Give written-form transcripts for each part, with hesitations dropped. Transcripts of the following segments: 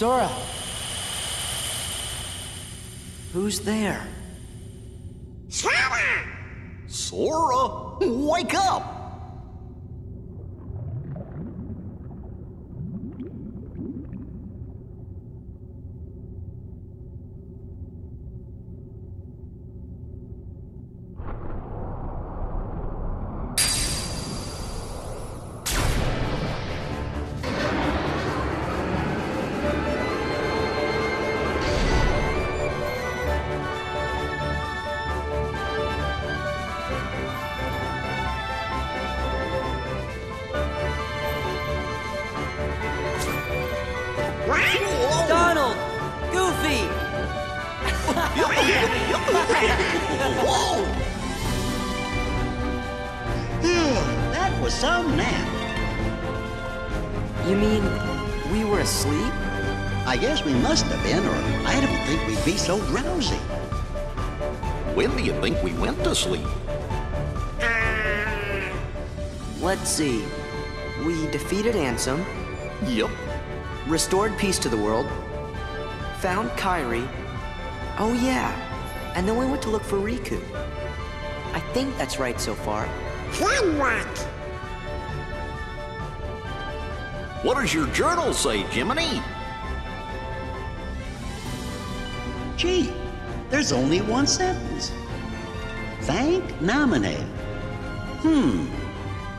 Sora! Who's there? Sora! Sora, wake up! So drowsy. When do you think we went to sleep? Let's see. We defeated Ansem. Yep. Restored peace to the world. Found Kairi. Oh yeah. And then we went to look for Riku. I think that's right so far. What does your journal say, Jiminy? Gee, there's only one sentence. Thank Naminé.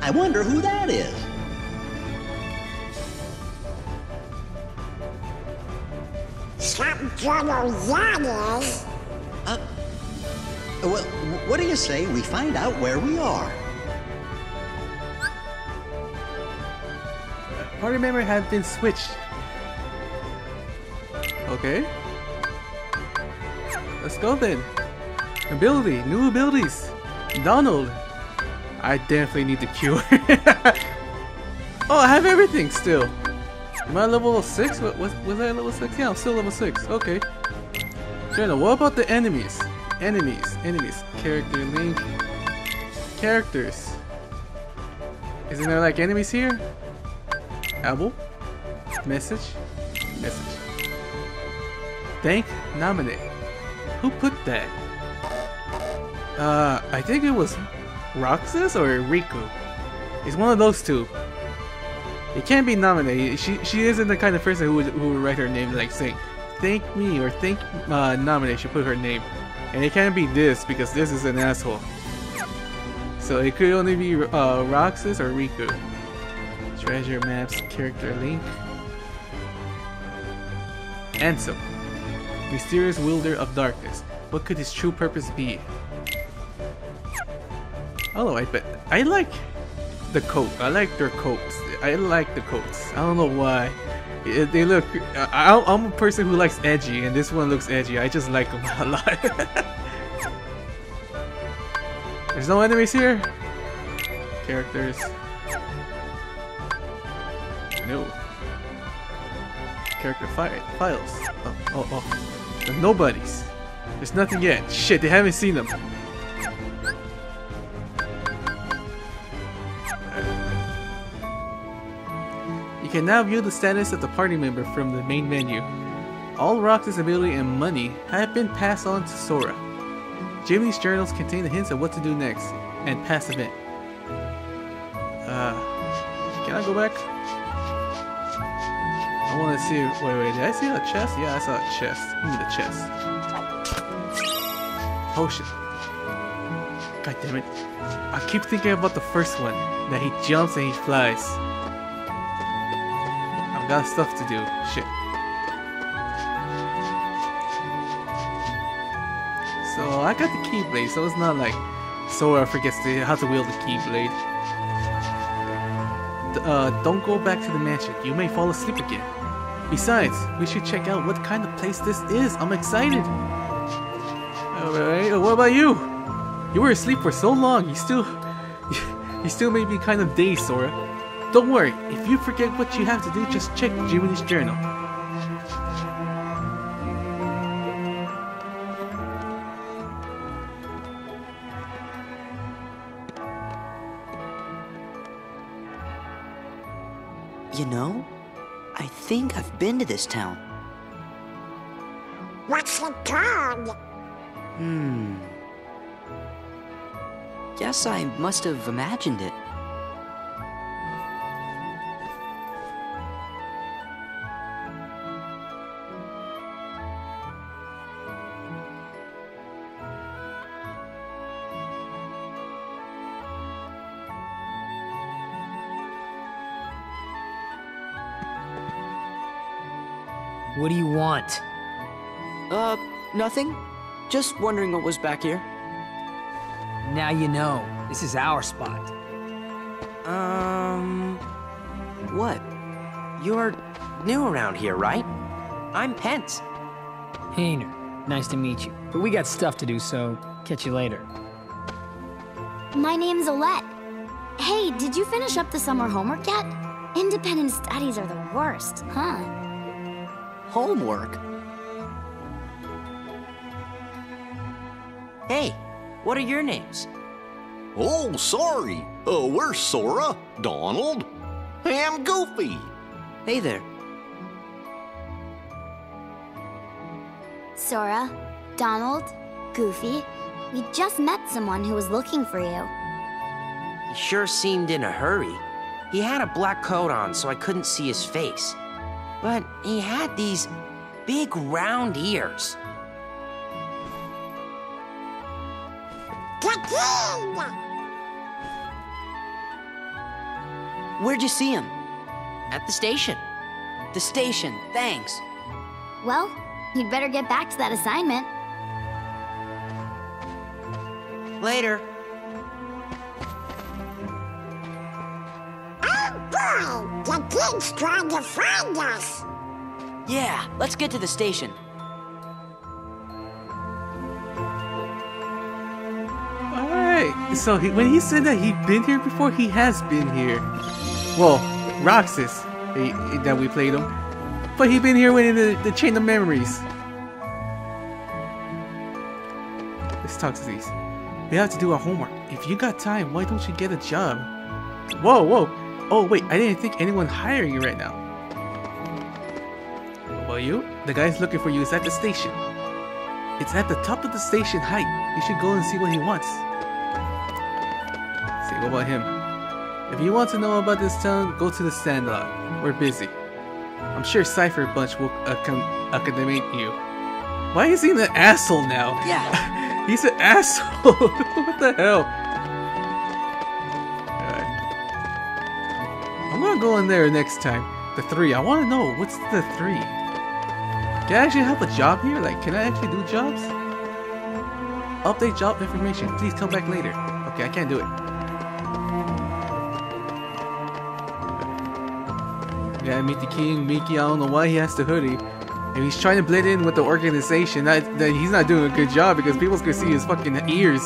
I wonder who that is. Well, what do you say we find out where we are? Party member has been switched. Okay. Let's go then. Ability, new abilities. Donald. I definitely need the cure. Oh, I have everything still. Am I level 6? Was I level 6? Yeah, I'm still level 6. Okay. Journal, what about the enemies? Enemies. Character link. Characters. Isn't there like enemies here? Apple. Message. Thank Naminé. Who put that? I think it was Roxas or Riku. It's one of those two. It can't be Naminé. She isn't the kind of person who would write her name like saying, thank me or thank Naminé. She put her name. And it can't be this because this is an asshole. So it could only be Roxas or Riku. Treasure maps, character link. Ansem. Mysterious wielder of darkness. What could his true purpose be? Oh, I bet. I like the coat. I like their coats. I like the coats. I don't know why. They look... I'm a person who likes edgy, and this one looks edgy. I just like them a lot. There's no enemies here? Characters. No. Character files. Oh. The Nobodies. There's nothing yet. Shit, they haven't seen them. You can now view the status of the party member from the main menu. All Roxas' ability and money have been passed on to Sora. Jiminy's journals contain the hints of what to do next and past event. Can I go back? I want to see. Wait, did I see a chest? Yeah, I saw a chest. Give me the chest. Potion. God damn it. I keep thinking about the first one. That he jumps and he flies. I've got stuff to do. Shit. So I got the Keyblade, so it's not like Sora forgets how to wield the Keyblade. Don't go back to the mansion. You may fall asleep again. Besides, we should check out what kind of place this is. I'm excited. Alright, what about you? You were asleep for so long. You still made me kind of dazed, Sora. Don't worry. If you forget what you have to do, just check Jiminy's journal. You know, I think I've been to this town. It's a dog. Guess I must have imagined it. What do you want? Nothing. Just wondering what was back here. Now you know. This is our spot. What? You're new around here, right? I'm Pence. Hayner, nice to meet you. But we got stuff to do, so catch you later. My name's Olette. Hey, did you finish up the summer homework yet? Independent studies are the worst, huh? Homework? Hey, what are your names? Oh, sorry. We're Sora, Donald, and Goofy. Hey there. Sora, Donald, Goofy, we just met someone who was looking for you. He sure seemed in a hurry. He had a black coat on, so I couldn't see his face. But he had these big round ears. Where'd you see him? At the station. The station, thanks. Well, you'd better get back to that assignment. Later. The kid's trying to find us. Yeah, let's get to the station. Alright, so when he said that he'd been here before, he has been here. Well, Roxas, that we played him. But he'd been here within the chain of memories. Let's talk to these. We have to do our homework. If you got time, why don't you get a job? Whoa, whoa. Oh wait, I didn't think anyone hiring you right now. What about you? The guy's looking for you is at the station. It's at the top of the station height. You should go and see what he wants. Let's see, what about him? If you want to know about this town, go to the sandlot. We're busy. I'm sure Cypher Bunch will accommodate you. Why is he an asshole now? Yeah. He's an asshole. What the hell? I'm gonna go in there next time. The three. I wanna know, what's the three? Can I actually have a job here? Like, can I actually do jobs? Update job information. Please come back later. Okay, I can't do it. Yeah, meet the king, Mickey. I don't know why he has the hoodie. And he's trying to blend in with the organization. That he's not doing a good job because people can see his fucking ears.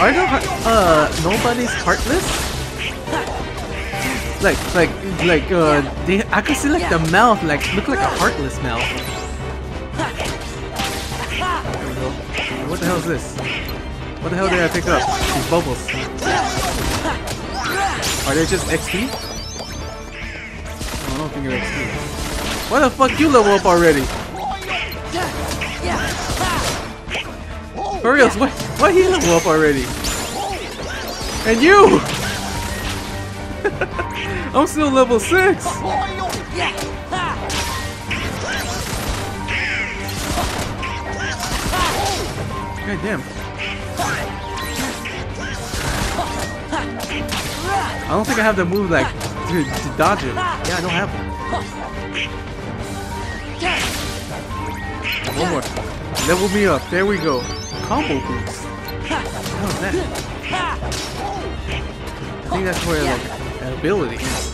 Are there Nobodies Heartless? I can see like the mouth, like look like a heartless mouth. There we go. What the hell is this? What the hell did I pick up? These bubbles. Are they just XP? I don't think they're XP. Why the fuck you level up already? For reals, why he level up already? And you! I'm still level 6! God damn. I don't think I have the move like to dodge it. Yeah, I don't have it. One more. Level me up. There we go. Combo boost. I think that's where, like, an ability is.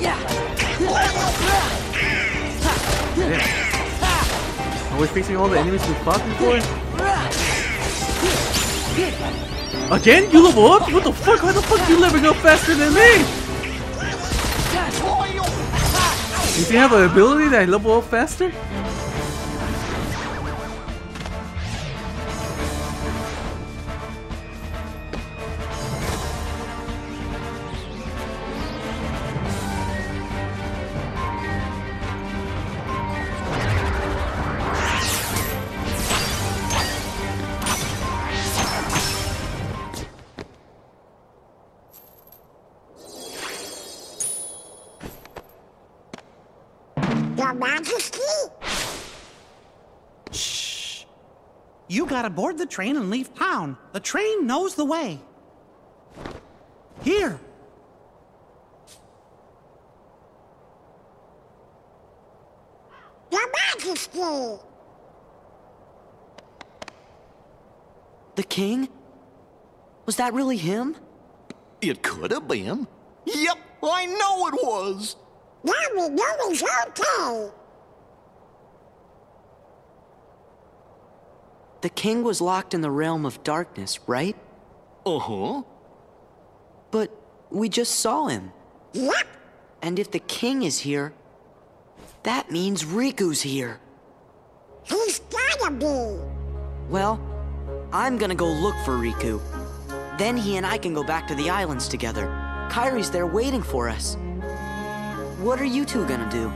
Yeah. Are we facing all the enemies we fought before? Again? You level up? What the fuck? Why the fuck you leveling up faster than me? You think I have an ability that I level up faster? Gotta board the train and leave town. The train knows the way. Here. Your Majesty. The king? Was that really him? It could have been. Yep, I know it was. Now we know he's okay. The king was locked in the Realm of Darkness, right? Uh-huh. But we just saw him. Yep. And if the king is here, that means Riku's here. He's gotta be. Well, I'm gonna go look for Riku. Then he and I can go back to the islands together. Kairi's there waiting for us. What are you two gonna do?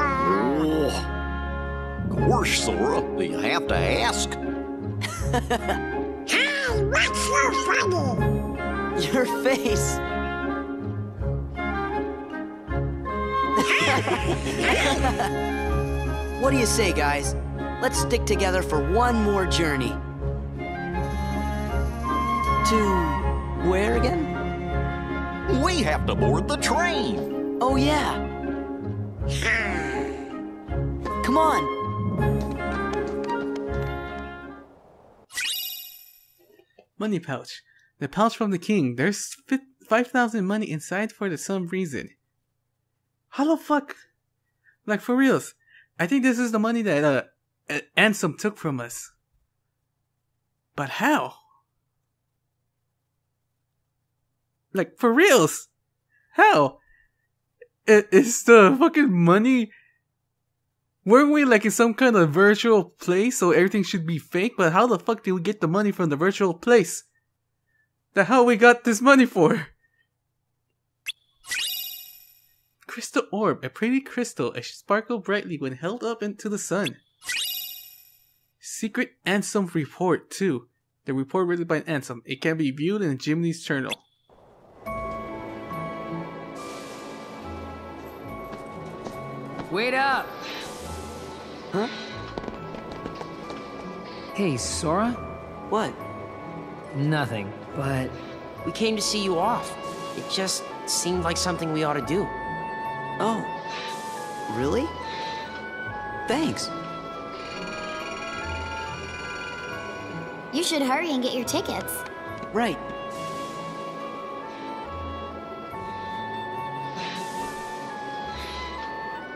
Oh. Of course, Sora. You have to ask. Hey, what's so funny? Your face. What do you say, guys? Let's stick together for one more journey. To where again? We have to board the train. Oh, yeah. Come on. Money pouch. The pouch from the king. There's 5,000 money inside for some reason. How the fuck? Like, for reals. I think this is the money that Ansem took from us. But how? Like, for reals? How? It's the fucking money... Weren't we like in some kind of virtual place, so everything should be fake? But how the fuck did we get the money from the virtual place? The hell we got this money for? Crystal orb, a pretty crystal, it sparkled brightly when held up into the sun. Secret Ansem report too. The report written by Ansem. It can be viewed in Jiminy's journal. Wait up! Huh? Hey, Sora? What? Nothing, but... We came to see you off. It just seemed like something we ought to do. Oh. Really? Thanks. You should hurry and get your tickets. Right.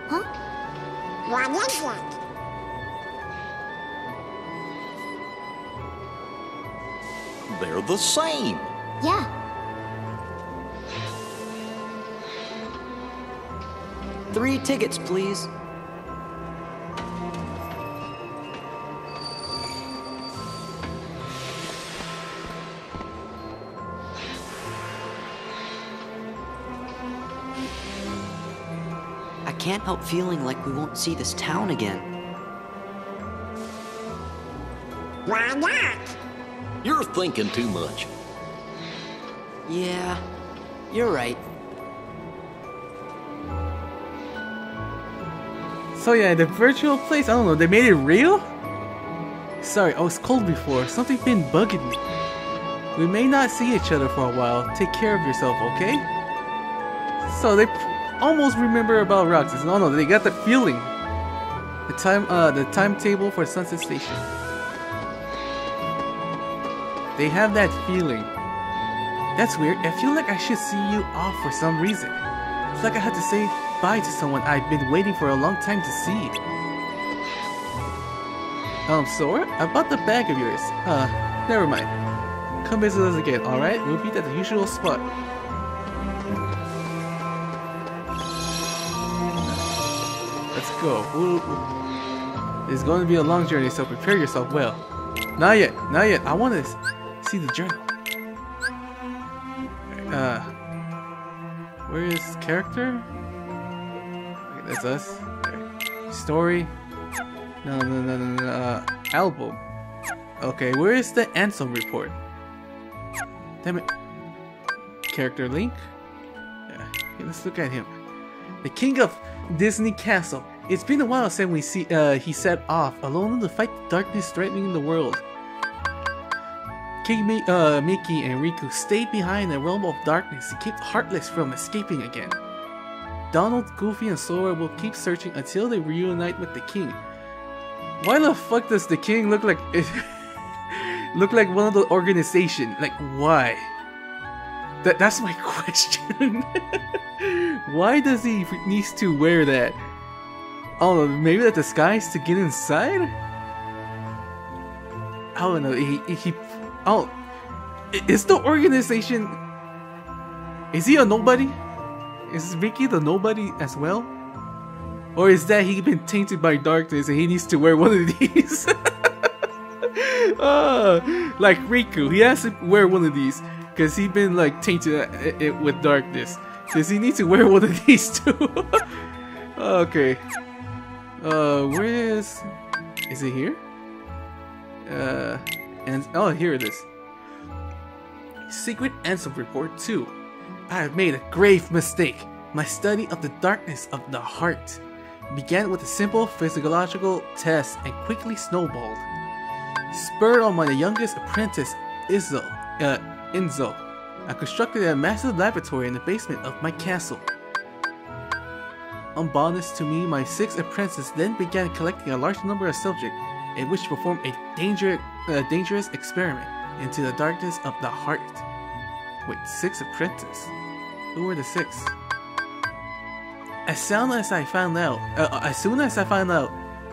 Huh? What is that? They're the same. Yeah. Three tickets, please. I can't help feeling like we won't see this town again. Why not? You're thinking too much. Yeah, you're right. So yeah, the virtual place, I don't know, they made it real? Sorry, I was cold before. Something's been bugging me. We may not see each other for a while. Take care of yourself, okay? So they almost remember about Roxas. No, they got the feeling. The timetable for Sunset Station. They have that feeling. That's weird. I feel like I should see you off for some reason. It's like I had to say bye to someone I've been waiting for a long time to see. Sora, about the bag of yours. Never mind. Come visit us again, alright? We'll be at the usual spot. Let's go. Ooh. It's going to be a long journey, so prepare yourself well. Not yet, not yet. I want to see the journal. Where is character? Okay, that's us. There. Story. No. Album. Okay, where is the Ansem report? Damn it. Character link. Yeah. Okay, let's look at him. The king of Disney Castle. It's been a while since he set off alone to fight the darkness threatening the world. King Mickey and Riku stayed behind in the Realm of Darkness to keep Heartless from escaping again. Donald, Goofy, and Sora will keep searching until they reunite with the king. Why the fuck does the king look like one of the organization? Like, why? That's my question. Why does he needs to wear that? Oh, maybe that disguise to get inside? I don't know. Oh, is the organization... Is he a nobody? Is Mickey the nobody as well? Or is that he been tainted by darkness and he needs to wear one of these? Like Riku, he has to wear one of these because he been like tainted with darkness. Does he need to wear one of these too? Okay. Where is... Is it here? And oh, here it is. Secret Ansem Report 2. I have made a grave mistake. My study of the darkness of the heart began with a simple physiological test and quickly snowballed. Spurred on by the youngest apprentice, Ienzo, I constructed a massive laboratory in the basement of my castle. Unbeknownst to me, my 6 apprentices then began collecting a large number of subjects in which performed a dangerous experiment into the darkness of the heart. Wait, 6 apprentices? Who were the 6? As soon as I found out,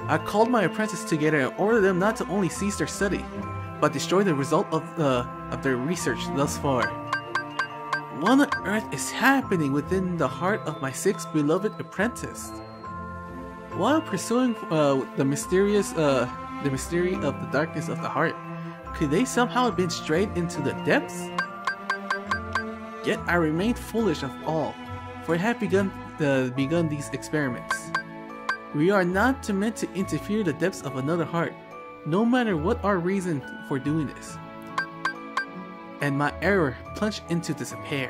I called my apprentices together and ordered them not to only cease their study, but destroy the result of their research thus far. What on earth is happening within the heart of my 6 beloved apprentices? While pursuing the mystery of the darkness of the heart, could they somehow have been strayed into the depths? Yet I remained foolish of all, for it had begun these experiments. We are not meant to interfere the depths of another heart, no matter what our reason for doing this. And my error plunged into despair.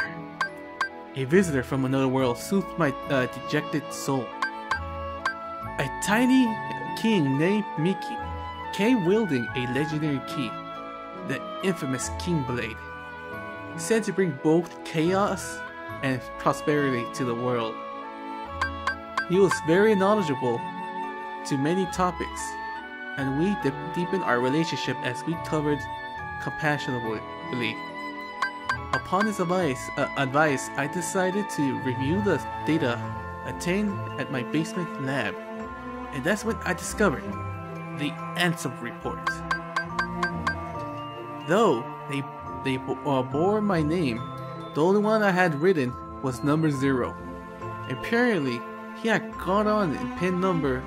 A visitor from another world soothed my dejected soul. A tiny king named Mickey came wielding a legendary key, the infamous Keyblade, said to bring both chaos and prosperity to the world. He was very knowledgeable to many topics, and we deepened our relationship as we covered compassionately. Upon his advice, I decided to review the data attained at my basement lab, and that's when I discovered the Ansem Report. Though they bore my name, the only one I had written was number 0. Apparently, he had gone on and pinned number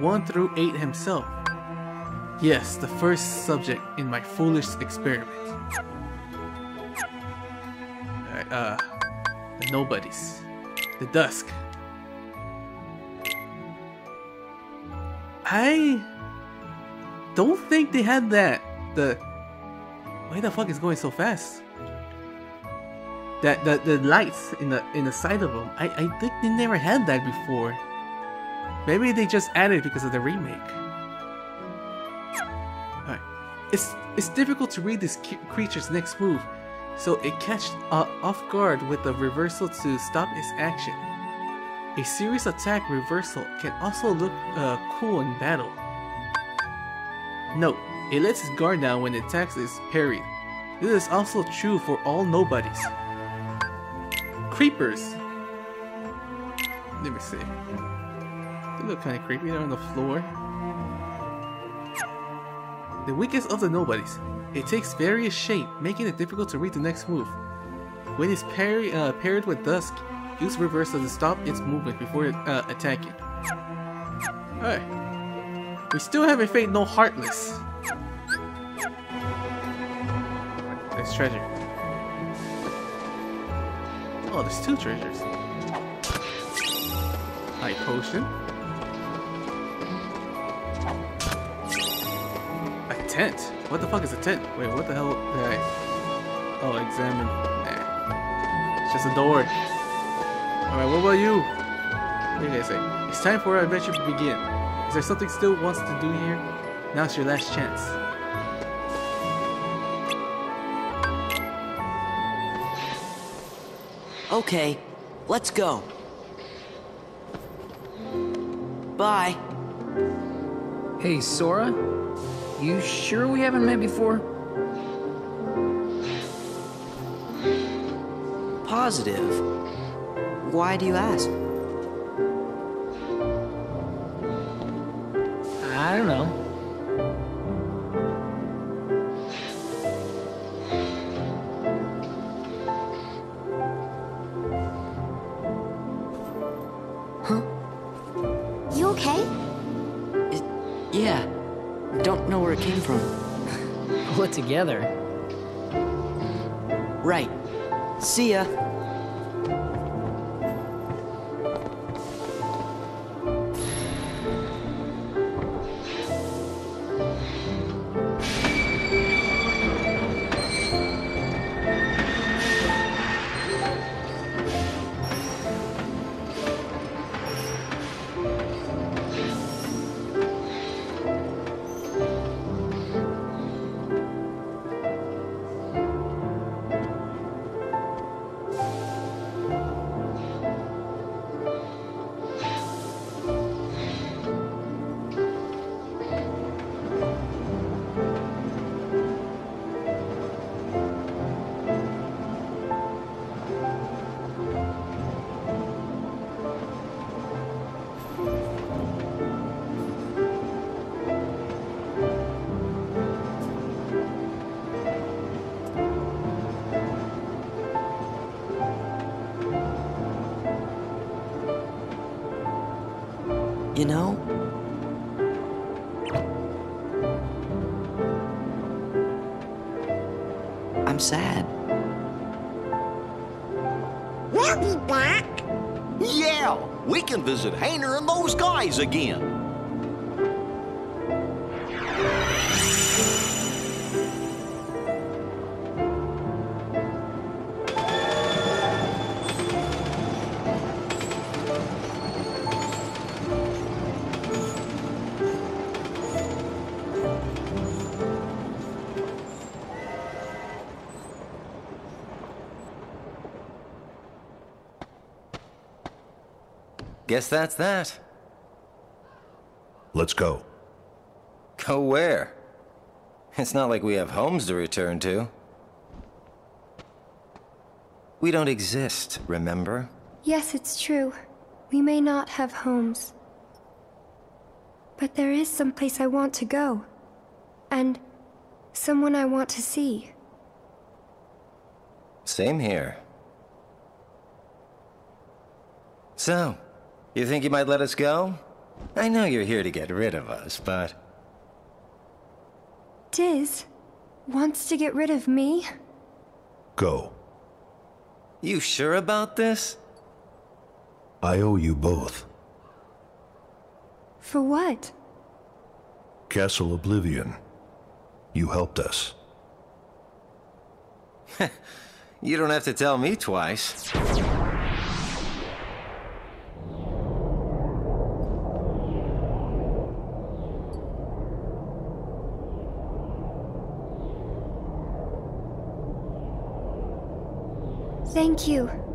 1 through 8 himself. Yes, the first subject in my foolish experiment. Alright, the Nobodies. The Dusk. I don't think they had that. Why the fuck is going so fast? The lights in the side of them. I think they never had that before. Maybe they just added it because of the remake. Alright. It's difficult to read this creature's next move, so it catched off guard with a reversal to stop its action. A serious attack reversal can also look cool in battle. Note, it lets its guard down when it attacks is parried. This is also true for all Nobodies. Creepers! Let me see. They look kinda creepy, they're on the floor. The weakest of the Nobodies. It takes various shape, making it difficult to read the next move. When it's paired with Dusk, use reversal to stop its movement before attacking. Alright. We still haven't faced no Heartless. There's treasure. Oh, there's two treasures. Light potion. A tent? What the fuck is a tent? Wait, what the hell? Alright. Oh, examine. Nah. It's just a door. Alright, what about you? What did I say? It's time for our adventure to begin. Is there something still wants to do here? Now's your last chance. Okay, let's go. Bye. Hey, Sora? You sure we haven't met before? Positive. Why do you ask? I don't know. Huh? You okay? Yeah. Don't know where it came from. Put together. Right. See ya. You know? I'm sad. We'll be back! Yeah! We can visit Hayner and those guys again! Guess that's that. Let's go. Go where? It's not like we have homes to return to. We don't exist, remember? Yes, it's true. We may not have homes. But there is some place I want to go. And someone I want to see. Same here. So, you think you might let us go? I know you're here to get rid of us, but... Diz wants to get rid of me? Go. You sure about this? I owe you both. For what? Castle Oblivion. You helped us. You don't have to tell me twice. Thank you.